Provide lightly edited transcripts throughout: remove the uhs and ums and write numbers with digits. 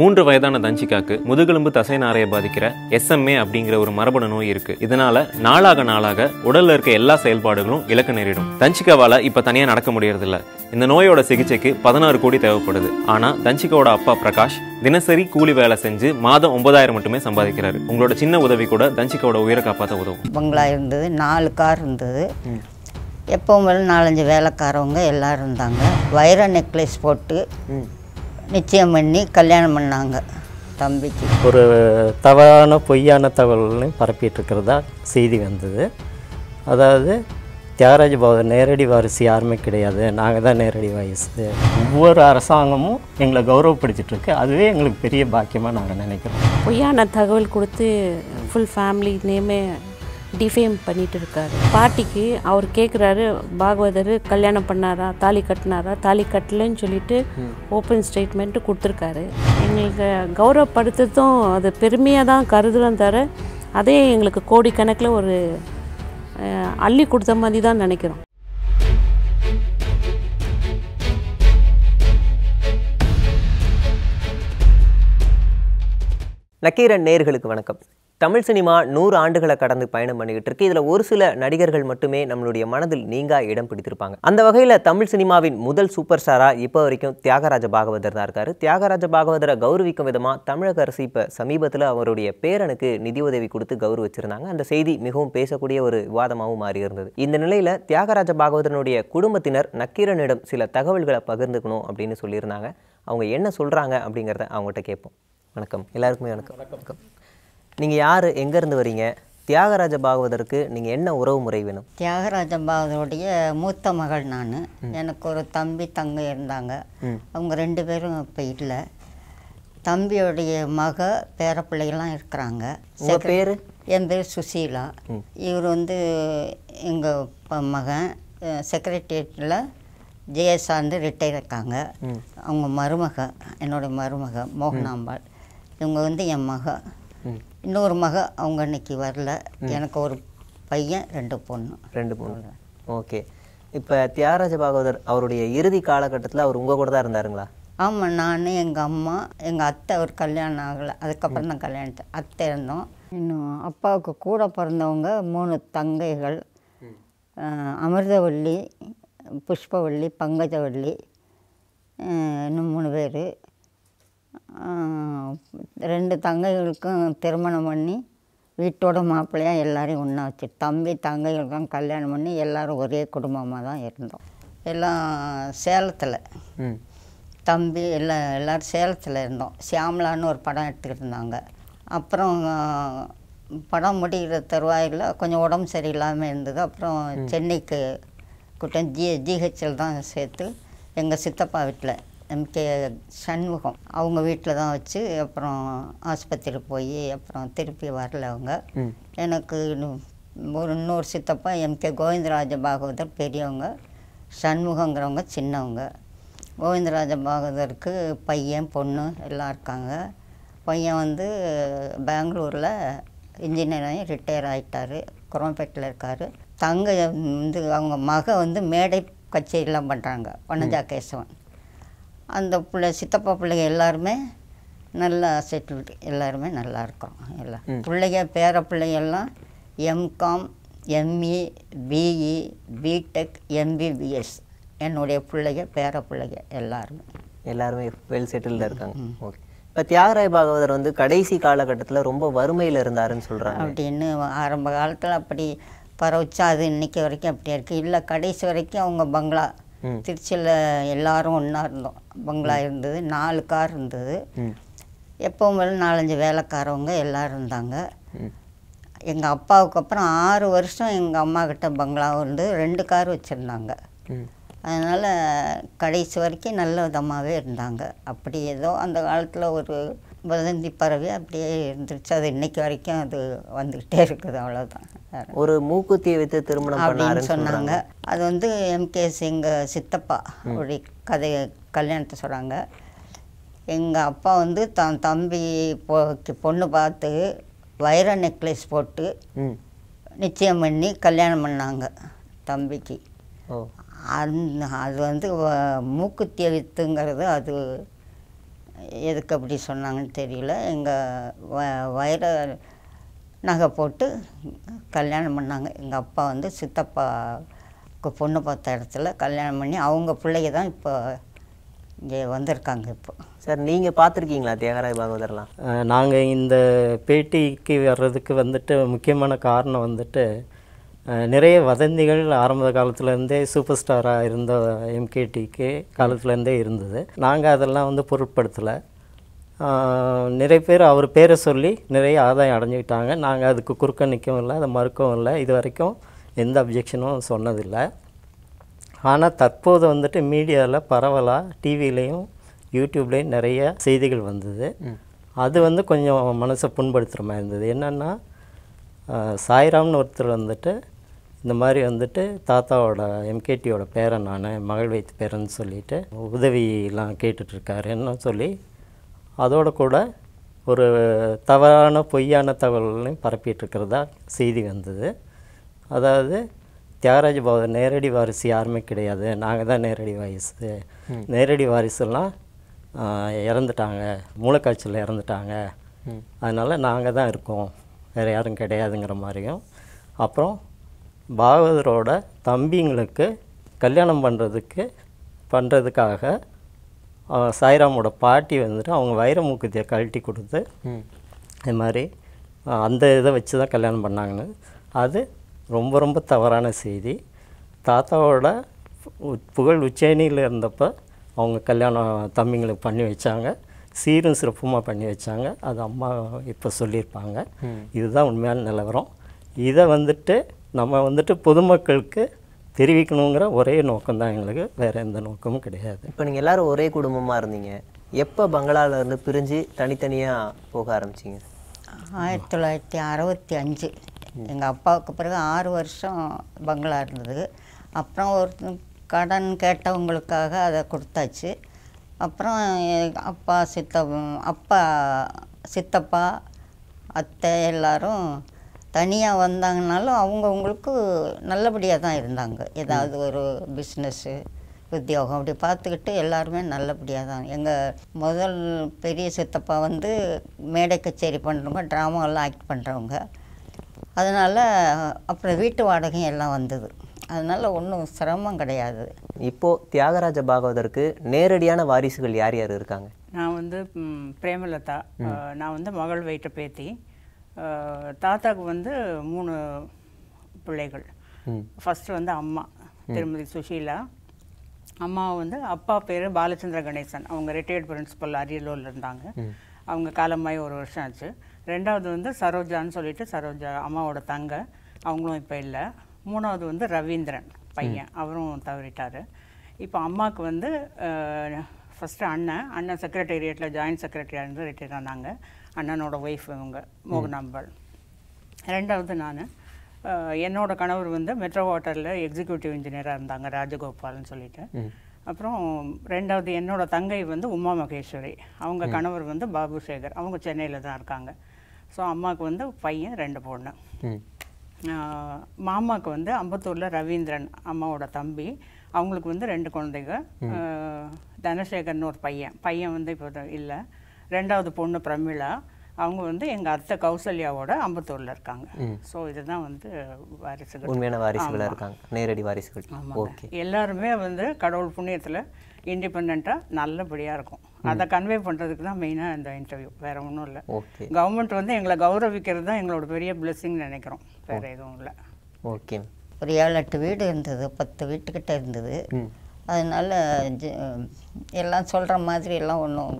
மூன்று வயதான தஞ்சிகாக்கு முதுகெலும்பு தசை நாரையை பாதிக்கிற SMA அப்படிங்கிற ஒரு மரபணு நோய் இருக்கு. இதனால நாளாக நாளாக உடல்ல இருக்க எல்லா செயல்பாடுகளும் இலக்க நேரிடும். தஞ்சிகாவால இப்ப தனியா நடக்க முடியறது இல்ல. இந்த நோயோட சிகிச்சைக்கு 16 கோடி தேவைப்படுது. ஆனா தஞ்சிகாவோட அப்பா பிரகாஷ் தினசரி கூலி வேலை செஞ்சு மாதம் 9000 மட்டுமே சம்பாதிக்கிறாரு. உங்களோட சின்ன உதவி கூட தஞ்சிகாவோட உயிரை காப்பாத்த உதவும். பங்களா இருந்தது, 4 கார் இருந்தது. எப்பவும் 4-5 வேலைக்காரவங்க எல்லாரும் இருந்தாங்க. வைர நெக்லஸ் போட்டு நிச்சயம் பண்ணி கல்யாணம் பண்ணாங்க தம்பிக்கு. ஒரு தவறான பொய்யான தகவல்னு பரப்பிட்டு இருக்கிறதா செய்தி வந்தது. அதாவது தியாகராஜ பாகவதர் நேரடி வாரிசு யாருமே கிடையாது, நாங்கள் தான் நேரடி வாரிசு. ஒவ்வொரு அரசாங்கமும் எங்களை கௌரவப்படுத்திட்டுருக்கு, அதுவே எங்களுக்கு பெரிய பாக்கியமாக நாங்கள் நினைக்கிறோம். பொய்யான தகவல் கொடுத்து ஃபுல் ஃபேமிலி நேமே டிஃபேம் பண்ணிட்டு இருக்காரு. பாட்டிக்கு அவர் கேட்குறாரு, பாகவதர் கல்யாணம் பண்ணாரா, தாலி கட்டினாரா, தாலி கட்டலன்னு சொல்லிட்டு ஓப்பன் ஸ்டேட்மெண்ட்டு கொடுத்துருக்காரு. எங்களுக்கு கௌரவப்படுத்துறதும் அது பெருமையாக தான் கருதுறோம். தர அதே எங்களுக்கு கோடிக்கணக்கில் ஒரு அள்ளி கொடுத்த மாதிரி தான் நினைக்கிறோம். நக்கீரன் நேயர்களுக்கு வணக்கம். தமிழ் சினிமா 100 ஆண்டுகளை கடந்து பயணம் பண்ணிக்கிட்டு இருக்கு. இதில் ஒரு சில நடிகர்கள் மட்டுமே நம்மளுடைய மனதில் நீங்கா இடம் பிடித்திருப்பாங்க. அந்த வகையில் தமிழ் சினிமாவின் முதல் சூப்பர் ஸ்டாராக இப்போ வரைக்கும் தியாகராஜ பாகவதர் தான் இருக்காரு. தியாகராஜ பாகவதரை கௌரவிக்கும் விதமாக தமிழக அரசு இப்போ சமீபத்தில் அவருடைய பேரனுக்கு நிதி உதவி கொடுத்து கௌரவிச்சிருந்தாங்க. அந்த செய்தி மிகவும் பேசக்கூடிய ஒரு விவாதமாகவும் மாறி இருந்தது. இந்த நிலையில் தியாகராஜ பாகவதனுடைய குடும்பத்தினர் நக்கீரனிடம் சில தகவல்களை பகிர்ந்துக்கணும் அப்படின்னு சொல்லியிருந்தாங்க. அவங்க என்ன சொல்கிறாங்க அப்படிங்கிறத அவங்ககிட்ட கேட்போம். வணக்கம் எல்லாருக்குமே. வணக்கம். நீங்கள் யார், எங்கேருந்து வரீங்க, தியாகராஜ பாகவதற்கு நீங்கள் என்ன உறவு முறை வேணும்? தியாகராஜ பாகவதருடைய மூத்த மகள் நான். எனக்கு ஒரு தம்பி தங்கை இருந்தாங்க. அவங்க 2 பேரும் இப்போ இல்லை. தம்பியோடைய மக பேர பிள்ளைகள்லாம் இருக்கிறாங்க. பேர் என் பேர் சுசீலா. இவர் எங்கள் மகன் செக்ரட்டேரியட்டில் ஜேஎஸ்ஆர்ந்து ரிட்டையர் இருக்காங்க. அவங்க மருமக, என்னோடய மருமக மோகனாம்பாள். இவங்க என் மக. இன்னொரு மக அவங்க இன்னைக்கு வரல. எனக்கு ஒரு பையன், 2 பொண்ணு. ஓகே. இப்போ தியாகராஜ பாகவதர் அவருடைய இறுதி காலகட்டத்தில் அவர் உங்கள் கூட தான் இருந்தாருங்களா? ஆமாம். நான், எங்கள் அம்மா, எங்கள் அத்தை. அவர் கல்யாணம் ஆகலை, அதுக்கப்புறம் தான் கல்யாணத்தை அத்தை இருந்தோம். இன்னும் அப்பாவுக்கு கூட பிறந்தவங்க 3 தங்கைகள். அமிர்தவள்ளி, புஷ்பவள்ளி, பங்கஜவள்ளி, இன்னும் 3 பேர். 2 தங்கைகளுக்கும் திருமணம் பண்ணி வீட்டோட மாப்பிள்ளையாக எல்லாரையும் ஒன்றா வச்சு, தம்பி தங்கைகளுக்கும் கல்யாணம் பண்ணி எல்லோரும் ஒரே குடும்பமாக தான் இருந்தோம். எல்லாம் சேலத்தில். தம்பி எல்லோரும் சேலத்தில் இருந்தோம். சியாமலான்னு ஒரு படம் எடுத்துக்கிட்டு இருந்தாங்க. அப்புறம் படம் முடிகிற தருவாயில் கொஞ்சம் உடம்பு சரியில்லாமல் இருந்தது. அப்புறம் சென்னைக்கு கூட்டம் GHL தான் சேர்த்து எங்கள் சித்தப்பா வீட்டில் MK சண்முகம் அவங்க வீட்டில் தான் வச்சு அப்புறம் ஆஸ்பத்திரியில் போய் அப்புறம் திருப்பி வரல அவங்க. எனக்கு ஒரு இன்னொரு சித்தப்பா MK கோவிந்தராஜ பாகவதர் பெரியவங்க, சண்முகங்கிறவங்க சின்னவங்க. கோவிந்தராஜ பாகவதருக்கு பையன் பொண்ணு எல்லாம் இருக்காங்க. பையன் பெங்களூரில் இன்ஜினியராக ரிட்டையர் ஆகிட்டார், குரம்பேட்டில் இருக்கார். தங்கை அவங்க மக மேடை கச்சேரிலாம் பண்ணுறாங்க, வனஜா கேசவன். அந்த பிள்ளை சித்தப்பா பிள்ளைங்க எல்லாருமே நல்லா செட்டில், எல்லாருமே நல்லா இருக்கிறோம். எல்லாம் பிள்ளைங்க பேர பிள்ளைங்கள்லாம் MCOM, ME, BE, BTech, MBBS என்னுடைய பிள்ளைங்க பேர பிள்ளைங்க எல்லாருமே வெல் செட்டில்டாக இருக்காங்க. ஓகே. இப்போ தியாகராய பாகவதர் கடைசி காலகட்டத்தில் ரொம்ப வறுமையில் இருந்தாருன்னு சொல்கிறாங்க. அப்படின்னு ஆரம்ப காலத்தில் அப்படி பரவச்சா அது இன்றைக்கி வரைக்கும் அப்படியே இருக்குது. இல்லை, கடைசி வரைக்கும் அவங்க பங்களா திருச்சியில் எல்லாரும் ஒன்றா இருந்தோம். பங்களா இருந்தது, 4 கார் இருந்தது. எப்பவும் 4-5 வேலைக்காரவங்க எல்லாரும் இருந்தாங்க. எங்கள் அப்பாவுக்கு அப்புறம் 6 வருஷம் எங்கள் அம்மாக்கிட்ட பங்களாவும் இருந்து 2 கார் வச்சுருந்தாங்க. அதனால் கடைசி வரைக்கும் நல்ல விதமாகவே இருந்தாங்க. அப்படி ஏதோ அந்த காலத்தில் ஒரு வதந்தி பறவை அப்படியே இருந்துருச்சு. அது இன்றைக்கி வரைக்கும் அது வந்துக்கிட்டே இருக்குது. அவ்வளோதான். ஒரு மூக்குத்தியை வைத்து திருமணம் அப்படின்னு சொன்னாங்க. அது MKS எங்கள் சித்தப்பா ஒரு கதையை கல்யாணத்தை சொல்கிறாங்க. எங்கள் அப்பா தம்பி பொண்ணு பார்த்து வைர நெக்லஸ் போட்டு நிச்சயம் பண்ணி கல்யாணம் பண்ணாங்க தம்பிக்கு. அது மூக்குத்தியை வித்துங்கிறது அது எதுக்கு அப்படி சொன்னாங்கன்னு தெரியல. எங்கள் வயிற நகை போட்டு கல்யாணம் பண்ணாங்க. எங்கள் அப்பா வந்து சித்தப்பாவுக்கு பொண்ணு பார்த்த இடத்துல கல்யாணம் பண்ணி அவங்க பிள்ளைங்க தான் இப்போ இங்கே வந்திருக்காங்க. இப்போ சார் நீங்கள் பார்த்துருக்கீங்களா தியாகராஜ பாகவதர்லாம்? நாங்கள் இந்த பேட்டிக்கு வர்றதுக்கு வந்துட்டு முக்கியமான காரணம் வந்துட்டு நிறைய வதந்திகள் ஆரம்ப காலத்துலேருந்தே சூப்பர் ஸ்டாராக இருந்த எம்கேடிக்கு காலத்துலேருந்தே இருந்தது. நாங்கள் அதெல்லாம் வந்து பொருட்படுத்தலை. நிறைய பேர் அவர் பேரை சொல்லி நிறைய ஆதாயம் அடைஞ்சிக்கிட்டாங்க. நாங்கள் அதுக்கு குறுக்க நிற்கவும் இல்லை, அதை மறுக்கவும் இல்லை. இது வரைக்கும் எந்த அப்ஜெக்ஷனும் சொன்னதில்லை. ஆனால் தற்போது வந்துட்டு மீடியாவில் பரவலாக டிவிலையும் யூடியூப்லேயும் நிறைய செய்திகள் வந்தது. அது வந்து கொஞ்சம் மனசை புண்படுத்துகிற மாதிரி இருந்தது. என்னென்னா சாய்ராம்னு ஒருத்தர் வந்துட்டு இந்த மாதிரி வந்துட்டு தாத்தாவோட எம்கேடியோட பேரை நான் மகள் வைத்து பேரன்னு சொல்லிவிட்டு உதவியெலாம் கேட்டுட்ருக்காருன்னு சொல்லி அதோடு கூட ஒரு தவறான பொய்யான தகவல்களையும் பரப்பிட்டுருக்கிறதா செய்தி வந்தது. அதாவது தியாகராஜ பாகவதர் நேரடி வாரிசு யாருமே கிடையாது, நாங்கள் தான் நேரடி வாரிசு, நேரடி வாரிசுலாம் இறந்துட்டாங்க, மூளைக்காய்ச்சலில் இறந்துட்டாங்க, அதனால் நாங்கள் தான் இருக்கோம், வேறு யாரும் கிடையாதுங்கிற மாதிரியும். அப்புறம் பாகவதரோட தம்பிங்களுக்கு கல்யாணம் பண்ணுறதுக்காக சாய்ராமோட பாட்டி வந்துட்டு அவங்க வைரமூக்குத்தியை கழட்டி கொடுத்து இது மாதிரி அந்த இதை வச்சு தான் கல்யாணம் பண்ணாங்கன்னு. அது ரொம்ப ரொம்ப தவறான செய்தி. தாத்தாவோட புகழ் உச்சேனியில் இருந்தப்போ அவங்க கல்யாணம் தம்பிங்களுக்கு பண்ணி வச்சாங்க, சீரும் சிறப்புமாக பண்ணி வச்சாங்க. அது அம்மா இப்போ சொல்லியிருப்பாங்க. இதுதான் உண்மையான நிலவரம். இதை வந்துட்டு நம்ம வந்துட்டு பொதுமக்களுக்கு தெரிவிக்கணுங்கிற ஒரே நோக்கம்தான் எங்களுக்கு, வேறு எந்த நோக்கமும் கிடையாது. இப்போ நீங்கள் எல்லோரும் ஒரே குடும்பமாக இருந்தீங்க, எப்போ பங்களாவிலேருந்து பிரிஞ்சு தனித்தனியாக போக ஆரம்பிச்சிங்க? 1965 எங்கள் அப்பாவுக்கு பிறகு 6 வருஷம் பங்களா இருந்தது. அப்புறம் ஒரு கடன் கேட்டவங்களுக்காக அதை கொடுத்தாச்சு. அப்புறம் அப்பா சித்தப்பா அத்தை எல்லோரும் தனியாக வந்தாங்கனாலும் அவங்கவுங்களுக்கு நல்லபடியாக தான் இருந்தாங்க. ஏதாவது ஒரு பிஸ்னஸ்ஸு உத்தியோகம் அப்படி பார்த்துக்கிட்டு எல்லாருமே நல்லபடியாக தான். எங்கள் முதல் பெரிய சித்தப்பா வந்து மேடை கச்சேரி பண்ணுறவங்க, ட்ராமாவெல்லாம் ஆக்ட் பண்ணுறவங்க. அதனால் அப்புறம் வீட்டு வாடகையும் எல்லாம் வந்தது. அதனால் ஒன்றும் சிரமம் கிடையாது. இப்போது தியாகராஜ பாகவதற்கு நேரடியான வாரிசுகள் யார் யார் இருக்காங்க? நான் வந்து பிரேமலதா, நான் வந்து மகள் வைத்த பேத்தி. தாத்தாவுக்கு வந்து 3 பிள்ளைகள். ஃபஸ்ட்டு வந்து அம்மா திருமதி சுஷீலா, அம்மா வந்து அப்பா பேர் பாலச்சந்திர கணேசன், அவங்க ரிட்டையர்ட் பிரின்சிபல் அரியலூரில் இருந்தாங்க. அவங்க காலமாகி 1 வருஷம் ஆச்சு. ரெண்டாவது வந்து சரோஜான்னு சொல்லிட்டு சரோஜா அம்மாவோட தங்க, அவங்களும் இப்போ இல்லை. மூணாவது வந்து ரவீந்திரன் பையன், அவரும் தவறிட்டார். இப்போ அம்மாவுக்கு வந்து ஃபஸ்ட்டு அண்ணன் செக்ரட்டேரியட்டில் ஜாயின்ட் செக்ரட்டரியாக இருந்து ரிட்டையர் ஆனாங்க. அண்ணனோட ஒய்ஃப் இவங்க மோகனாம்பாள். ரெண்டாவது நான், என்னோடய கணவர் வந்து மெட்ரோ வாட்டரில் எக்ஸிக்யூட்டிவ் இன்ஜினியராக இருந்தாங்க, ராஜகோபாலன்னு சொல்லிட்டு. அப்புறம் ரெண்டாவது என்னோட தங்கை வந்து உமா மகேஸ்வரி, அவங்க கணவர் வந்து பாபு சேகர், அவங்க சென்னையில் தான் இருக்காங்க. ஸோ அம்மாவுக்கு வந்து பையன் 2 பொண்ணு. மாமாவுக்கு வந்து அம்பத்தூரில் ரவீந்திரன் அம்மாவோட தம்பி, அவங்களுக்கு வந்து 2 குழந்தைங்க. தனசேகர்னு ஒரு பையன் வந்து இப்போ இல்லை. ரெண்டாவது பொண்ணு பிரமிளா, அவங்க வந்து எங்கள் அத்தை கௌசல்யாவோட அம்பத்தூரில் இருக்காங்க. ஸோ இதுதான் வந்து வாரிசுகள், உண்மையான வாரிசுகளாக இருக்காங்க, நேரடி வாரிசுகள். ஓகே, எல்லாருமே வந்து கடவுள் புண்ணியத்தில் இண்டிபெண்ட்டாக நல்லபடியாக இருக்கும். அதை கன்வே பண்ணுறதுக்கு தான் மெயினாக இந்த இன்டர்வியூ, வேறு ஒன்றும் இல்லை. ஓகே, கவர்மெண்ட் வந்து எங்களை கௌரவிக்கிறது தான் எங்களோட பெரிய பிளெஸிங் நினைக்கிறோம், வேறு எதுவும் இல்லை. ஓகே, ஒரு 7-8 வீடு இருந்தது, 10 வீட்டுக்கிட்ட இருந்தது. அதனால் எல்லாம் சொல்கிற மாதிரி எல்லாம் ஒன்றும்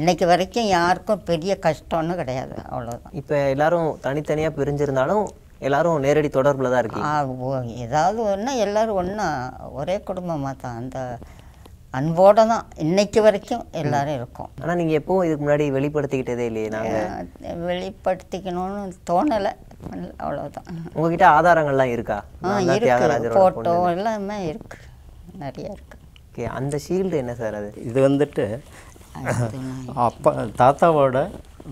இன்றைக்கு வரைக்கும் யாருக்கும் பெரிய கஷ்டம்னு கிடையாது, அவ்வளோதான். இப்போ எல்லோரும் தனித்தனியாக பிரிஞ்சிருந்தாலும் எல்லோரும் நேரடி தொடர்பில் தான் இருக்கு. ஏதாவது ஒன்றா எல்லோரும் ஒன்றா ஒரே குடும்பமாக தான், அந்த அன்போடு தான் இன்றைக்கு வரைக்கும் எல்லோரும் இருக்கும். ஆனால் நீங்கள் எப்போவும் இதுக்கு முன்னாடி வெளிப்படுத்திக்கிட்டதே இல்லையே? நாங்கள் வெளிப்படுத்திக்கணும்னு தோணலை, அவ்வளோதான். உங்ககிட்ட ஆதாரங்கள்லாம் இருக்கா? இருக்கு, ஃபோட்டோ எல்லாமே இருக்குது, நிறையா இருக்குது. ஓகே, அந்த ஷீல்டு என்ன சார் அது? இது வந்துட்டு அப்பா தாத்தாவோட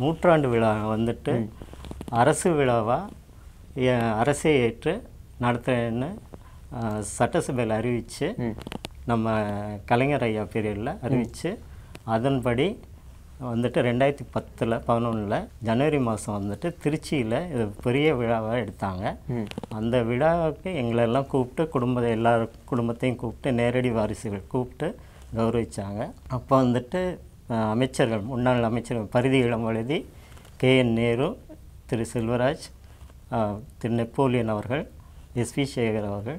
100ஆண்டு விழா வந்துட்டு அரசு விழாவாக அரசே ஏற்று நடத்துகிறேன்னு சட்டசபையில் அறிவித்து, நம்ம கலைஞர் ஐயா பீரியடில் அறிவித்து, அதன்படி வந்துட்டு 2011ல ஜனவரி மாதம் வந்துட்டு திருச்சியில் இது பெரிய விழாவாக எடுத்தாங்க. அந்த விழாவுக்கு எங்களெல்லாம் கூப்பிட்டு எல்லா குடும்பத்தையும் கூப்பிட்டு நேரடி வாரிசுகள் கூப்பிட்டு கௌரவிச்சாங்க. அப்போ வந்துட்டு அமைச்சர்கள் முன்னாள் அமைச்சர்கள் பரிதி இளம்வழுதி, KN நேரு, திரு செல்வராஜ், திரு நெப்போலியன் அவர்கள், S.V. சேகர் அவர்கள்,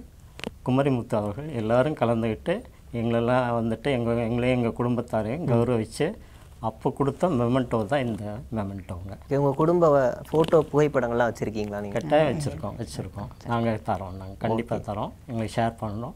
குமரிமுத்து அவர்கள் எல்லோரும் கலந்துக்கிட்டு எங்களெல்லாம் வந்துட்டு எங்களையும் எங்கள் குடும்பத்தாரையும் கௌரவித்து அப்போ கொடுத்த மெமெண்டோ தான் இந்த மெமெண்டோங்க. உங்கள் குடும்ப ஃபோட்டோ புகைப்படங்கள்லாம் வச்சுருக்கீங்களா? நீங்கள் கட்டாயம் வச்சுருக்கோம். நாங்கள் தரோம், கண்டிப்பாக தரோம், எங்களுக்கு ஷேர் பண்ணணும்.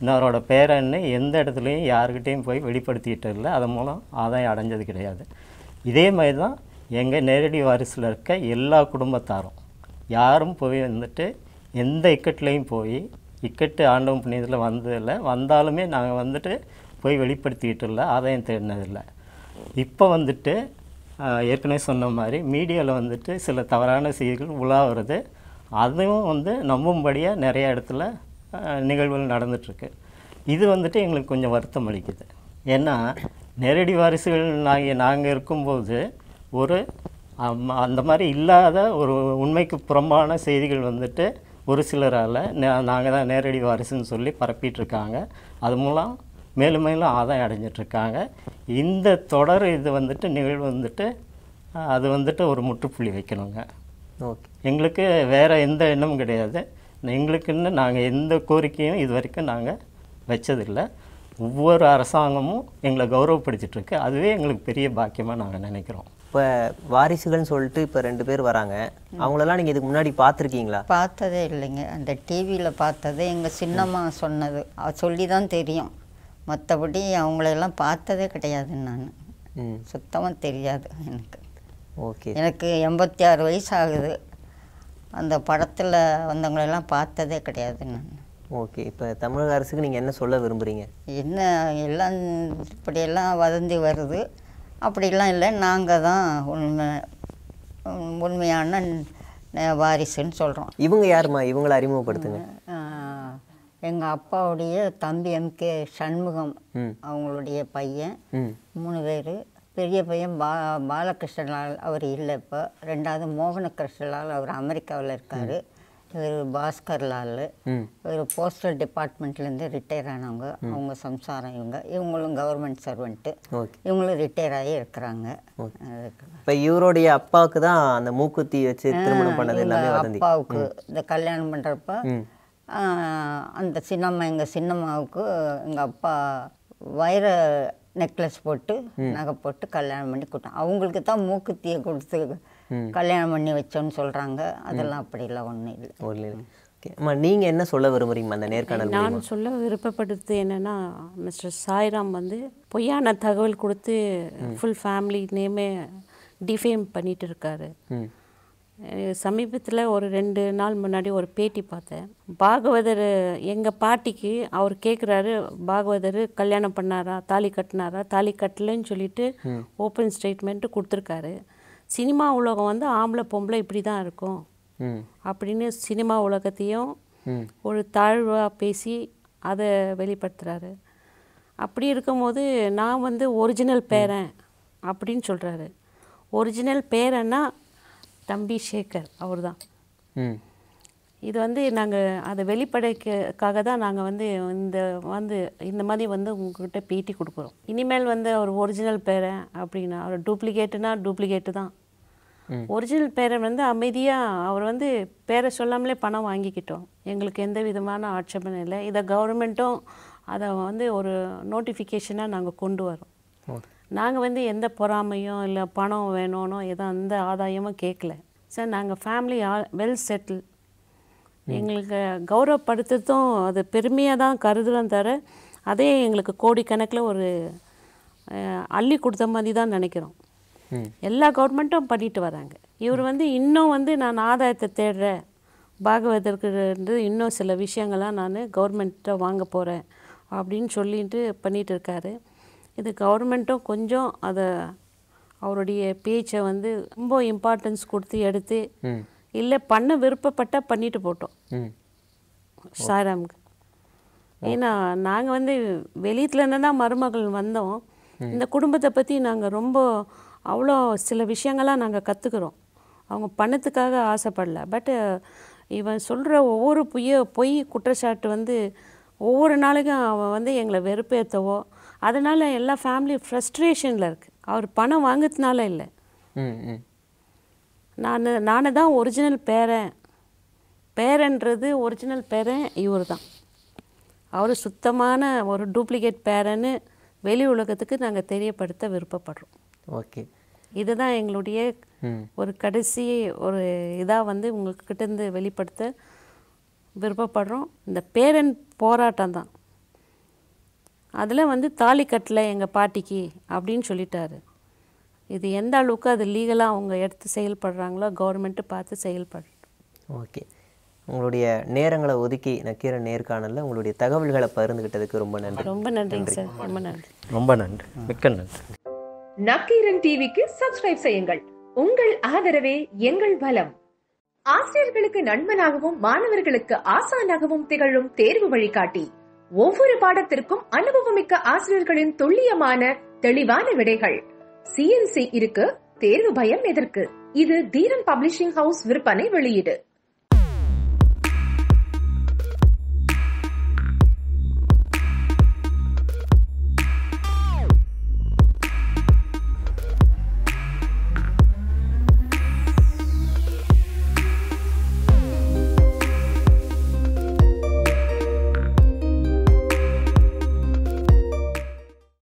இன்னொரோட பேரன்னு எந்த இடத்துலையும் யாருக்கிட்டையும் போய் வெளிப்படுத்திக்கிட்டு இல்லை. அது மூலம் ஆதாயம் அடைஞ்சது கிடையாது. இதே மாதிரி தான் எங்கள் நேரடி வாரிசில் இருக்க எல்லா குடும்பத்தாரும் யாரும் போய் வந்துட்டு எந்த இக்கட்லேயும் போய் இக்கட்டு ஆண்டவன் புண்ணியத்தில் வந்ததில்லை. வந்தாலுமே நாங்கள் வந்துட்டு போய் வெளிப்படுத்திக்கிட்டு இல்லை, ஆதாயம் தேடினதில்லை. இப்போ வந்துட்டு ஏற்கனவே சொன்ன மாதிரி மீடியாவில் வந்துட்டு சில தவறான செய்திகள் உலாவுறது, அதுவும் வந்து நம்பும்படியாக நிறைய இடத்துல நிகழ்வுகள் நடந்துகிட்ருக்கு. இது வந்துட்டு எங்களுக்கு கொஞ்சம் வருத்தம் அளிக்குது. ஏன்னா நேரடி வாரிசுகள் நாங்கள் இருக்கும்போது ஒரு அந்த மாதிரி இல்லாத ஒரு உண்மைக்கு புறம்பான செய்திகள் வந்துட்டு ஒரு சிலரால் நாங்கள் தான் நேரடி வாரிசுன்னு சொல்லி பரப்பிட்டுருக்காங்க. அது மூலம் மேலும் மேலும் ஆதாயம் அடைஞ்சிட்ருக்காங்க. இந்த தொடர் இது வந்துட்டு நிகழ்வு வந்துட்டு அது வந்துட்டு ஒரு முற்றுப்புள்ளி வைக்கணுங்க. ஓகே, எங்களுக்கு வேறு எந்த எண்ணமும் கிடையாது. எங்களுக்குன்னு நாங்கள் எந்த கோரிக்கையும் இது வரைக்கும் நாங்கள் வச்சதில்லை. ஒவ்வொரு அரசாங்கமும் எங்களை கௌரவப்படுத்திகிட்ருக்கு. அதுவே எங்களுக்கு பெரிய பாக்கியமாக நாங்கள் நினைக்கிறோம். இப்போ வாரிசுகள்னு சொல்லிட்டு இப்போ 2 பேர் வராங்க. அவங்களெல்லாம் நீங்கள் இதுக்கு முன்னாடி பார்த்துருக்கீங்களா? பார்த்ததே இல்லைங்க. அந்த டிவியில் பார்த்ததே எங்கள் சின்னம்மா சொன்னது சொல்லி தான் தெரியும். மற்றபடி அவங்களெல்லாம் பார்த்ததே கிடையாது. நான் சுத்தமாக தெரியாது எனக்கு. ஓகே, எனக்கு 86 வயசு ஆகுது. அந்த படத்தில் வந்தவங்களெல்லாம் பார்த்ததே கிடையாது நான். ஓகே, இப்போ தமிழக அரசுக்கு நீங்கள் என்ன சொல்ல விரும்புகிறீங்க? என்ன எல்லாம் இப்படியெல்லாம் வதந்தி வருது, அப்படிலாம் இல்லை. நாங்கள் தான் உண்மையான வாரிசுன்னு சொல்கிறோம். இவங்க யாருமா? இவங்களை அறிமுகப்படுத்துங்க. எங்கள் அப்பாவுடைய தம்பி MK. சண்முகம் அவங்களுடைய பையன். 3 பேர். பெரிய பையன் பாலகிருஷ்ணலால், அவர் இல்லை இப்போ. 2வது மோகனகிருஷ்ணலால், அவர் அமெரிக்காவில் இருக்கார். இவர் பாஸ்கர்லால், இவர் போஸ்டல் டிபார்ட்மெண்ட்லேருந்து ரிட்டையர் ஆனவங்க. அவங்க சம்சாரம் இவங்க. இவங்களும் கவர்மெண்ட் சர்வெண்ட்டு. இவங்களும் ரிட்டையர் ஆகி இருக்கிறாங்க. இப்போ இவருடைய அப்பாவுக்கு தான் அந்த மூக்குத்தி வச்சு திருமணம் பண்ணது எல்லாமே வதந்தி. அப்பாவுக்கு இந்த கல்யாணம் பண்ணுறப்ப அந்த சின்னம்மா, எங்கள் சின்னம்மாவுக்கு எங்கள் அப்பா வைர நெக்லஸ் போட்டு நகை போட்டு கல்யாணம் பண்ணி கொடுத்தோம். அவங்களுக்கு தான் மூக்குத்தியை கொடுத்து கல்யாணம் பண்ணி வச்சோன்னு சொல்கிறாங்க. அதெல்லாம் அப்படிலாம் ஒன்றும் இல்லை. ஓகே அம்மா, நீங்கள் என்ன சொல்ல விரும்புகிறீங்க அந்த நேர்காணல்? நான் சொல்ல விருப்பப்படுறது என்னென்னா, மிஸ்டர் சாய்ராம் வந்து பொய்யான தகவல் கொடுத்து ஃபுல் ஃபேமிலி நேமே டிஃபேம் பண்ணிட்டு இருக்காரு. சமீபத்தில் ஒரு 2 நாள் முன்னாடி ஒரு பேட்டி பார்த்தேன். பாகவதர் எங்கள் பாட்டிக்கு அவர் கேட்குறாரு, பாகவதர் கல்யாணம் பண்ணாரா, தாலி கட்டினாரா? தாலி கட்டலன்னு சொல்லிட்டு ஓப்பன் ஸ்டேட்மெண்ட்டு கொடுத்துருக்காரு. சினிமா உலகம் வந்து ஆம்பளை பொம்பளை இப்படி தான் இருக்கும் அப்படின்னு சினிமா உலகத்தையும் ஒரு தாழ்வாக பேசி அதை வெளிப்படுத்துகிறாரு. அப்படி இருக்கும்போது நான் வந்து ஒரிஜினல் பேரன் அப்படின்னு சொல்கிறாரு. ஒரிஜினல் பேரன்னா தம்பி சேகர் அவர் தான். இது வந்து நாங்கள் அதை வெளிப்படைக்காக தான் நாங்கள் வந்து இந்த மாதிரி வந்து உங்ககிட்ட பேட்டி கொடுக்குறோம். இனிமேல் வந்து அவர் ஒரிஜினல் பேரை அப்படின்னா, அவர் டூப்ளிகேட்டுனா டூப்ளிகேட்டு தான். ஒரிஜினல் பேரை வந்து அமைதியாக அவர் வந்து பேரை சொல்லாமலே பணம் வாங்கிக்கிட்டோம். எங்களுக்கு எந்த விதமான ஆட்சேபனை இல்லை. இதை கவர்மெண்ட்டும் அதை வந்து ஒரு நோட்டிஃபிகேஷனாக நாங்கள் கொண்டு வரோம். நாங்கள் வந்து எந்த பொறாமையும் இல்லை, பணம் வேணும்னோ எதோ அந்த ஆதாயமும் கேட்கல சார். நாங்கள் ஃபேமிலி வெல் செட்டில். எங்களுக்கு கௌரவப்படுத்துறதும் அது பெருமையாக தான் கருதுறோம். தர அதே எங்களுக்கு கோடிக்கணக்கில் ஒரு அள்ளி கொடுத்த மாதிரி தான் நினைக்கிறோம். எல்லா கவர்மெண்ட்டும் பண்ணிட்டு வராங்க. இவர் வந்து இன்னும் வந்து நான் ஆதாயத்தை தேடுறேன் பாகவதற்குன்றது இன்னும் சில விஷயங்கள்லாம் நான் கவர்மெண்ட்டை வாங்க போகிறேன் அப்படின்னு சொல்லிட்டு பண்ணிகிட்டு இருக்காரு. இது கவர்மெண்ட்டும் கொஞ்சம் அதை அவருடைய பேச்சை வந்து ரொம்ப இம்பார்ட்டன்ஸ் கொடுத்து எடுத்து இல்லை பண்ண விருப்பப்பட்டால் பண்ணிட்டு போட்டோம் சாராமுக்கு. ஏன்னா நாங்கள் வந்து வெளியிலேருந்து தான் மருமகள் வந்தோம். இந்த குடும்பத்தை பற்றி நாங்கள் ரொம்ப அவ்வளோ சில விஷயங்கள்லாம் நாங்கள் கற்றுக்குறோம். அவங்க பணத்துக்காக ஆசைப்படலை. பட்டு இவன் சொல்கிற ஒவ்வொரு பொய் குற்றச்சாட்டு வந்து ஒவ்வொரு நாளைக்கும் அவன் வந்து எங்களை வெறுப்பேற்றவோ அதனால் எல்லா ஃபேமிலி ஃப்ரஸ்ட்ரேஷனில் இருக்குது. அவர் பணம் வாங்கிறதுனால இல்லை, நானே தான் ஒரிஜினல் பேரன்றது ஒரிஜினல் பேரன் இவர் தான். அவர் சுத்தமான ஒரு டூப்ளிகேட் பேரன்னு வெளி உலகத்துக்கு நாங்கள் தெரியப்படுத்த விருப்பப்படுறோம். ஓகே, இதுதான் எங்களுடைய ஒரு கடைசி ஒரு இதாக வந்து உங்கள்கிட்டேருந்து வெளிப்படுத்த விருப்பப்படுறோம். இந்த பேரன் போராட்டம் தான் அதில் வந்து தாலி கட்டலை எங்கள் பாட்டிக்கு அப்படின்னு சொல்லிட்டாரு. இது எந்த அளவுக்கு அது லீகலாக அவங்க எடுத்து செயல்படுறாங்களோ கவர்மெண்ட்டு பார்த்து செயல்படுறோம். ஓகே, உங்களுடைய நேரங்களை ஒதுக்கி நக்கீரன் நேர்காணலில் உங்களுடைய தகவல்களை பகிர்ந்துக்கிட்டதுக்கு ரொம்ப நன்றி. ரொம்ப நன்றிங்க சார். ரொம்ப நன்றி. ரொம்ப நன்றி. மிக்க நன்றி. நக்கீரன் டிவிக்கு சப்ஸ்கிரைப் செய்யுங்கள். உங்கள் ஆதரவே எங்கள் பலம். ஆசிரியர்களுக்கு நண்பனாகவும் மாணவர்களுக்கு ஆசானாகவும் திகழும் தேர்வு வழிகாட்டி. ஒவ்வொரு பாடத்திற்கும் அனுபவமிக்க ஆசிரியர்களின் துல்லியமான தெளிவான விடைகள். CNC இருக்கு, தேர்வு பயம் எதற்கு? இது தீரன் பப்ளிஷிங் ஹவுஸ் விற்பனை வெளியீடு.